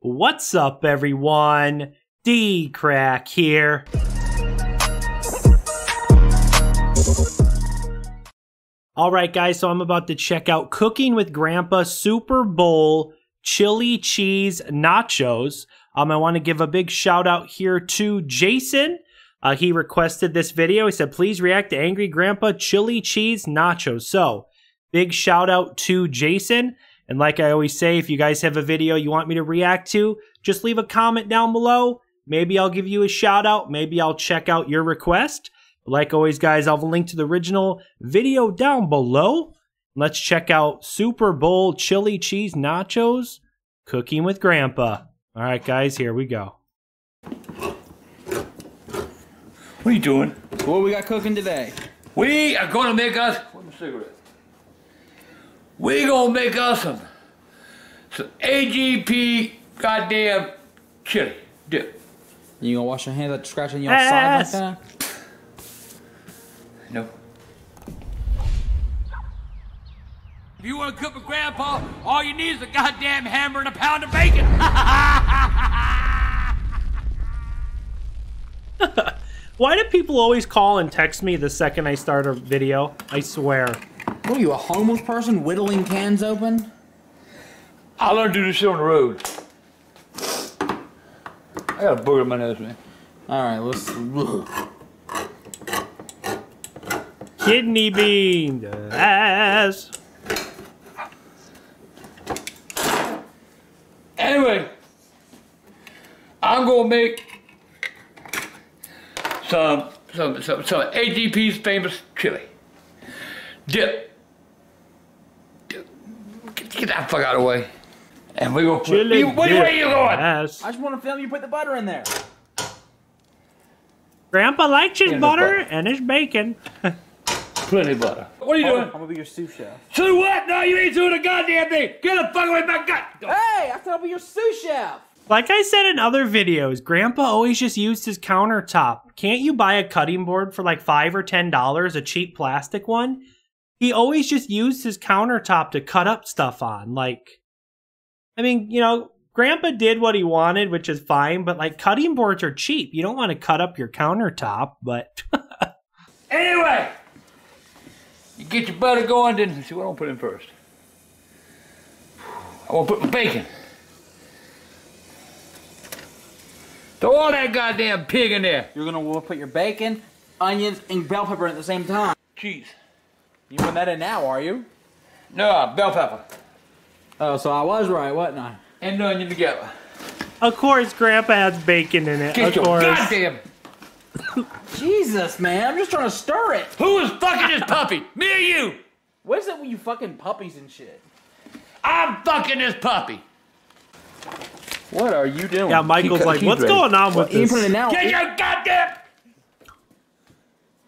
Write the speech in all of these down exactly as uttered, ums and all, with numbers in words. What's up, everyone? D Crack here. Alright guys, so I'm about to check out Cooking with Grandpa Super Bowl Chili Cheese Nachos. Um, I want to give a big shout out here to Jason. Uh, he requested this video. He said, please react to Angry Grandpa Chili Cheese Nachos. So, big shout out to Jason. And like I always say, if you guys have a video you want me to react to, just leave a comment down below. Maybe I'll give you a shout out. Maybe I'll check out your request. Like always, guys, I'll have a link to the original video down below. Let's check out Super Bowl Chili Cheese Nachos Cooking with Grandpa. All right, guys, here we go. What are you doing? What we got cooking today? We are going to make us... Where's my cigarette? We gonna make us some, some A G P goddamn chili dip. You gonna wash your hands after scratching your ass. Side like that? No. If you wanna cook with Grandpa, all you need is a goddamn hammer and a pound of bacon. Why do people always call and text me the second I start a video? I swear. What are you, a homeless person whittling cans open? I learned to do this shit on the road. I got a booger in my nose, man. Alright, let's... Kidney bean ass. Anyway, I'm gonna make some, some, some, some A G P's famous chili dip. Get that fuck out of the way. And we go. Chili dip. What are you going? Yes. I just want to film you put the butter in there. Grandpa likes his butter, butter and his bacon. Plenty of butter. What are you oh, doing? I'm gonna be your sous chef. Sous what? No, you ain't doing a goddamn thing. Get the fuck away from my gut. Hey, I said I'll be your sous chef. Like I said in other videos, Grandpa always just used his countertop. Can't you buy a cutting board for like five or ten dollars, a cheap plastic one? He always just used his countertop to cut up stuff on. Like, I mean, you know, Grandpa did what he wanted, which is fine, but like cutting boards are cheap. You don't want to cut up your countertop, but. Anyway, you get your butter going, then see what I want to put in first. I want to put my bacon. Throw all that goddamn pig in there. You're going to put your bacon, onions, and bell pepper at the same time. Cheese. You put that in now, are you? No, bell pepper. Oh, so I was right, wasn't I? And onion together. Of course, Grandpa has bacon in it. Get of course. Goddamn. Jesus, man, I'm just trying to stir it. Who is fucking this puppy? Me or you? What is it with you fucking puppies and shit? I'm fucking this puppy. What are you doing? Yeah, Michael's like, what's ready. Going on well, with this? Put it now. Get your goddamn.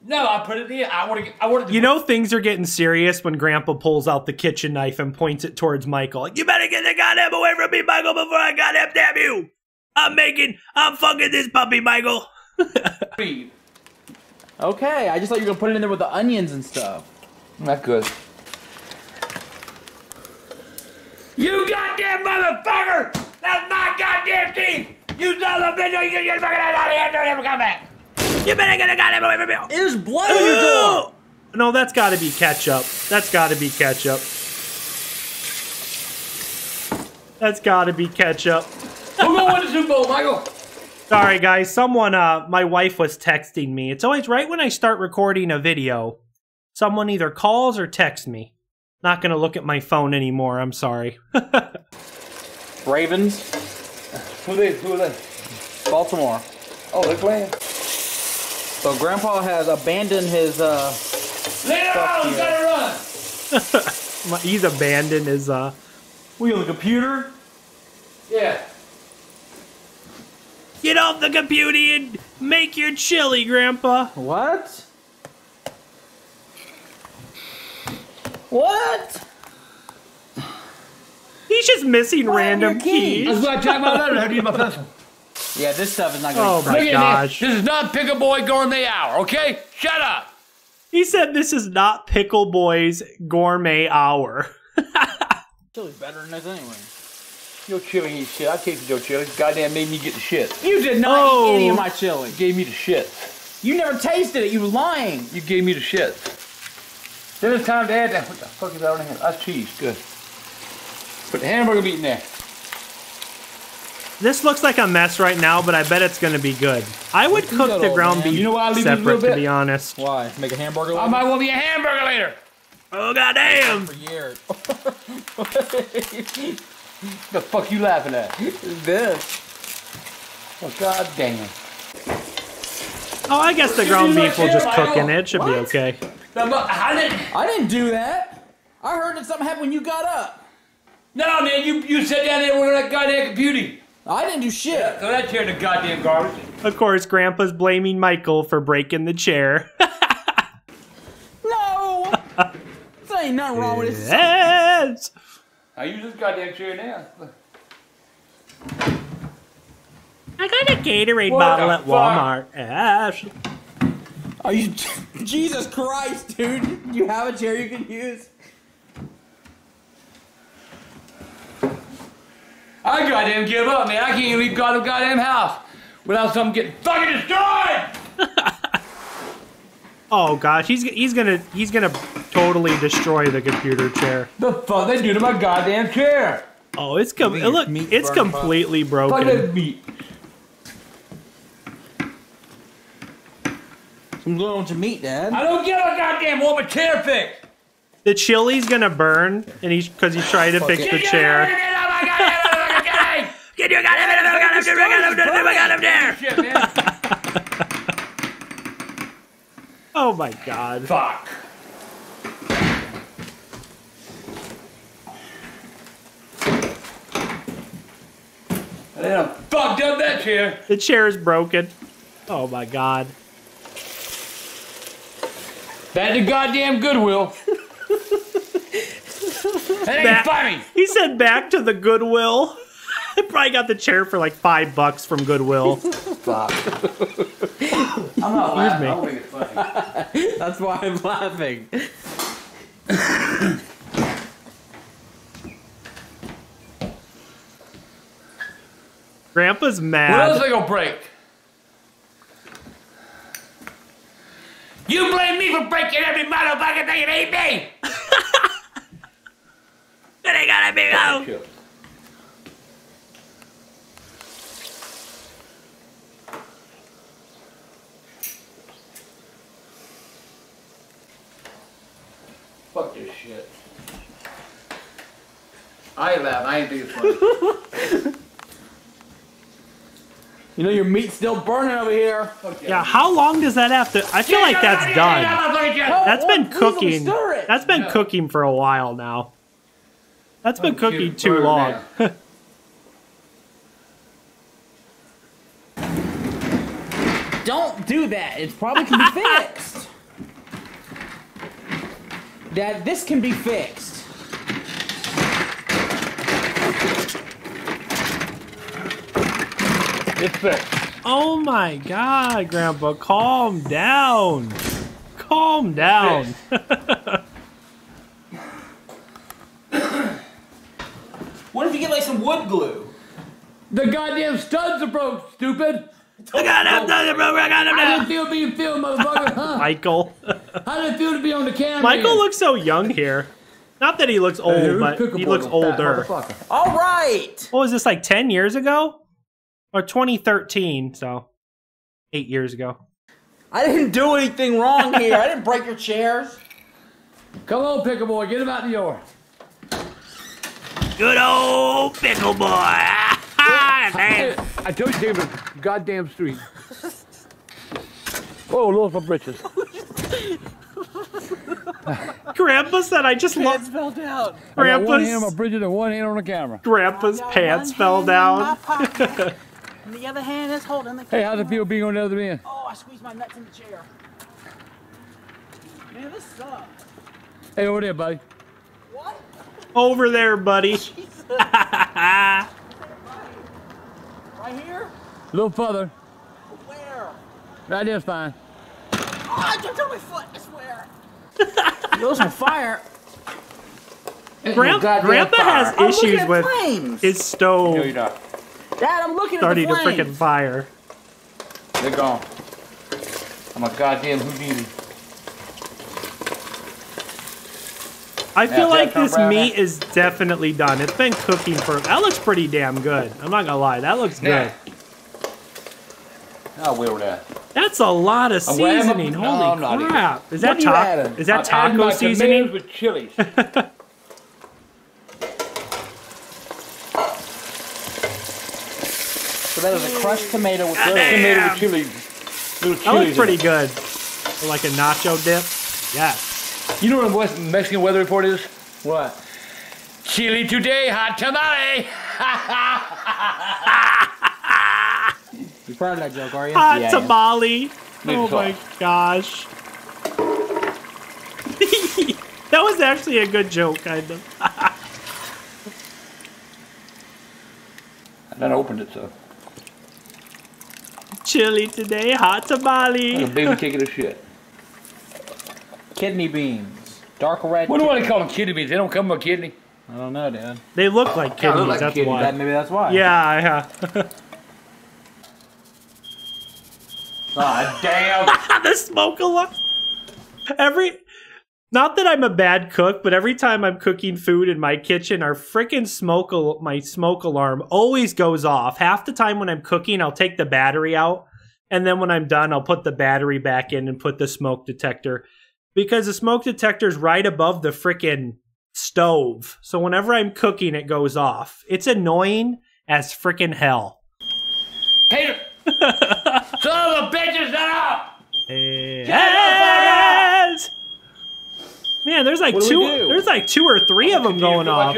No, I put it in. I want to. I want to. You know things are getting serious when Grandpa pulls out the kitchen knife and points it towards Michael. Like, you better get the goddamn away from me, Michael, before I goddamn damn you. I'm making. I'm fucking this puppy, Michael. Okay, I just thought you were gonna put it in there with the onions and stuff. That's good. You goddamn motherfucker! That's my goddamn team. You son of a bitch! You get fucking out of here! Don't ever come back. You better get a goddamn away from me. There's blood in your door. No, that's got to be ketchup. That's got to be ketchup. That's got to be ketchup. We're going to Super Bowl, Michael. Sorry, guys. Someone, uh, my wife was texting me. It's always right when I start recording a video, someone either calls or texts me. Not going to look at my phone anymore. I'm sorry. Ravens. Who are they? Who are they? Baltimore. Oh, they're playing. So Grandpa has abandoned his, uh... Later on, he's gotta run! He's abandoned his, uh... What, on the computer? Yeah. Get off the computer and make your chili, Grandpa! What? What? He's just missing Why random keys. That's why I tried my letter. I need my pencil. Yeah, this stuff is not going oh to be Oh my gosh. This. this is not Pickle Boy Gourmet Hour, okay? Shut up! He said this is not Pickle Boy's Gourmet Hour. Chili's better than this anyway. Your chili and shit. I tasted your chili. Goddamn made me get the shit. You did not oh, eat any of my chili. You gave me the shit. You never tasted it. You were lying. You gave me the shit. Then it's time to add that. What the fuck is that on the hand? That's cheese. Good. Put the hamburger meat in there. This looks like a mess right now, but I bet it's going to be good. I would cook the old, ground man. beef you know why I leave separate, to be honest. Why? Make a hamburger later? I might well be a hamburger later. Oh, goddamn. For years. The fuck you laughing at? This. Oh, goddamn. Oh, I guess the ground beef will just cook in it. It should what? be okay. I didn't, I didn't do that. I heard that something happened when you got up. No, man, you, you sat down there with that goddamn beauty. I didn't do shit. Yeah, throw that chair in the goddamn garbage. Of course, Grandpa's blaming Michael for breaking the chair. No! There ain't nothing wrong with this. Yes! I use this goddamn chair now. I got a Gatorade what bottle at fuck? Walmart. Ash. Are you... Jesus Christ, dude. Do you have a chair you can use? I goddamn give up, man. I can't even leave goddamn, goddamn house without something getting fucking destroyed. Oh gosh, he's he's gonna he's gonna totally destroy the computer chair. The fuck they do to my goddamn chair? Oh, it's com it look, it's completely broken. Fuck that meat. I'm going to meat, Dad. I don't give a goddamn what my chair fixed. The chili's gonna burn, and he's because he tried to fix the chair. Get you got him, I got him, I got him, I got him there! Shit, man. Oh my god. Fuck. I did a fucked up that chair. The chair is broken. Oh my god. That's a goddamn Goodwill. That ain't funny. He said back to the Goodwill. I probably got the chair for like five bucks from Goodwill. Fuck. I'm not laughing. I don't think it's funny. That's why I'm laughing. Grandpa's mad. What else they gonna break? You blame me for breaking every motherfucking thing it ain't me. It ain't gotta be out. Sure. Fuck this shit. I ain't laughing. I ain't being funny. You know your meat's still burning over here. Okay. Yeah, how long does that have to... I feel like that's done. That's been cooking. That's been no. cooking for a while now. That's been cooking too long. Don't do that. It probably can be fixed. Dad, this can be fixed. It's fixed. Oh my god, Grandpa, calm down. Calm down. What if you get like some wood glue? The goddamn studs are broke, stupid. I got him, brother, brother, I got him now. How did it feel to be filmed, motherfucker? Huh? Michael. How did it feel to be on the camera? Michael looks so young here. Not that he looks old, hey, but he looks older. All right. What was this, like ten years ago? Or twenty thirteen, so eight years ago. I didn't do anything wrong here. I didn't break your chairs. Come on, Pickle Boy, get him out of yours. Good old Pickle Boy. I, I told you, David, goddamn street. Oh, lost my britches. Grandpa said, "I just lost." Fell down. Grandpa's one hand on my britches and one hand on the camera. Grandpa's pants fell down. And the other hand is holding the camera. Hey, how's it feel being on the other end? Oh, I squeezed my nuts in the chair. Man, this sucks. Hey, over there, buddy. What? Over there, buddy. Jesus. Right here? A little further. Where? Right there's fine. Oh, I jumped on my foot, I swear. Those are fire. Grand, Grandpa fire. has I'm issues with flames. his stove no, you're not. Dad, I'm looking starting at the to freaking fire. They're gone. I'm a goddamn Houdini. I now, feel like this meat in? is definitely done. It's been cooking for... That looks pretty damn good. I'm not gonna lie. That looks now, good. I'll wheel that. That's a lot of seasoning. Of, Holy no, crap. Is that, ta is that taco seasoning? With chilies. So that is a crushed tomato with little tomato with chili. Little chilies that looks pretty good. For like a nacho dip. Yeah. You know what the West Mexican weather report is? What? Chili today, hot tamale. You're proud of that joke, are you? Hot yeah, tamale. Oh my gosh. That was actually a good joke, kind of. I then opened it, so. Chili today, hot tamale. Like a baby kicking of shit. Kidney beans, dark red. What do I call them? Kidney beans? They don't come with kidney. I don't know, Dad. They look like kidneys. Look like that's kidney. why. That, maybe that's why. Yeah, yeah. Ah, damn. The smoke alarm. Every, not that I'm a bad cook, but every time I'm cooking food in my kitchen, our frickin' smoke, al my smoke alarm always goes off. Half the time when I'm cooking, I'll take the battery out, and then when I'm done, I'll put the battery back in and put the smoke detector, because the smoke detector's right above the frickin' stove. So whenever I'm cooking, it goes off. It's annoying as frickin' hell. Tater! Son of a bitch, is that up! Hey. Yes! Man, there's like two. There's like two or three of them going off.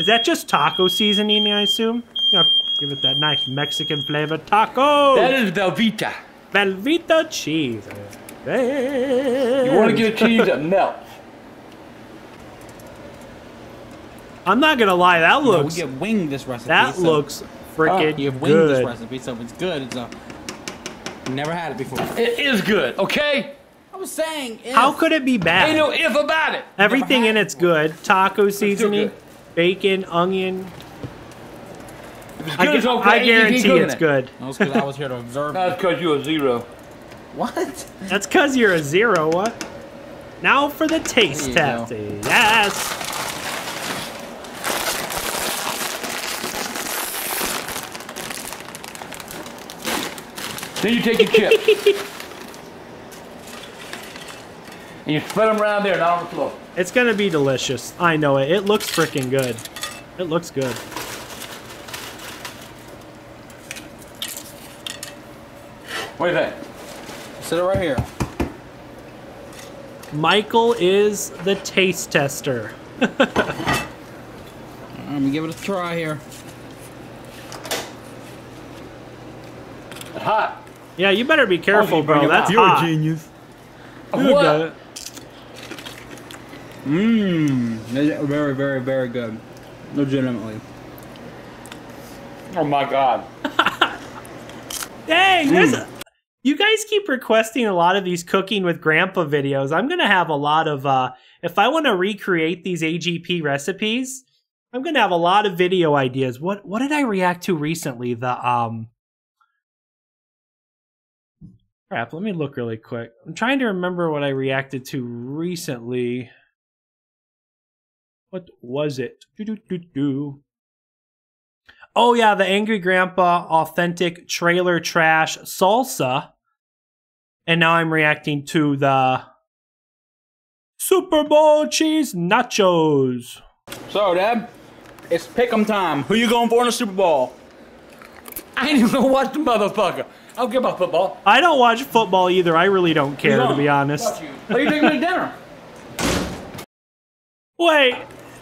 Is that just taco seasoning? I assume. Yeah, give it that nice Mexican flavor. Taco. That is Velveeta. Velveeta cheese. You want to get a cheese that melts. I'm not gonna lie. That looks. No, we get winged this recipe. That so, looks freaking oh, you have winged good. This recipe, so if it's good, it's a. Never had it before. It is good, okay? I was saying if. How could it be bad? Ain't no if about it. Everything in it's good. Taco seasoning, bacon, onion. I guarantee it's good. No, it's because I was here to observe. That's because you're a zero. What? That's because you're a zero, what? Now for the taste test. Yes. Then you take your chips. And you spread them around there, not on the floor. It's gonna be delicious. I know it. It looks freaking good. It looks good. What do you think? Sit it right here. Michael is the taste tester. I'm gonna give it a try here. It's hot. Yeah, you better be careful, oh, bro. That's You're hot. You're a genius. You what? Got it. Mmm. Very, very, very good. Legitimately. Oh my god. Dang, mm. You guys keep requesting a lot of these Cooking with Grandpa videos. I'm going to have a lot of, uh, if I want to recreate these A G P recipes, I'm going to have a lot of video ideas. What, what did I react to recently? The, um... Crap, let me look really quick. I'm trying to remember what I reacted to recently. What was it? Doo -doo -doo -doo. Oh yeah, the Angry Grandpa Authentic Trailer Trash Salsa. And now I'm reacting to the Super Bowl Cheese Nachos. So, Dad, it's pick'em time. Who you going for in the Super Bowl? I ain't even gonna watch the motherfucker. I don't care about football. I don't watch football either. I really don't care, to be honest. You. What are you doing for dinner? Wait,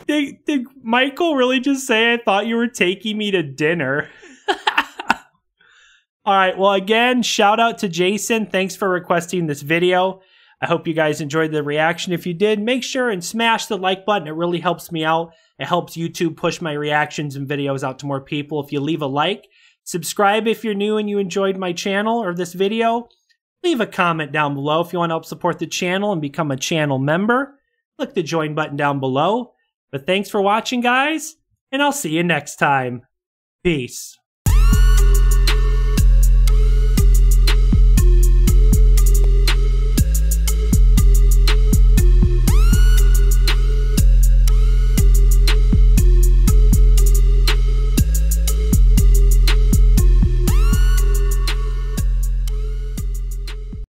did, did Michael really just say, I thought you were taking me to dinner? All right, well, again, shout out to Jason. Thanks for requesting this video. I hope you guys enjoyed the reaction. If you did, make sure and smash the like button. It really helps me out. It helps YouTube push my reactions and videos out to more people. If you leave a like, subscribe if you're new and you enjoyed my channel or this video. Leave a comment down below if you want to help support the channel and become a channel member. Click the join button down below. But thanks for watching, guys, and I'll see you next time. Peace.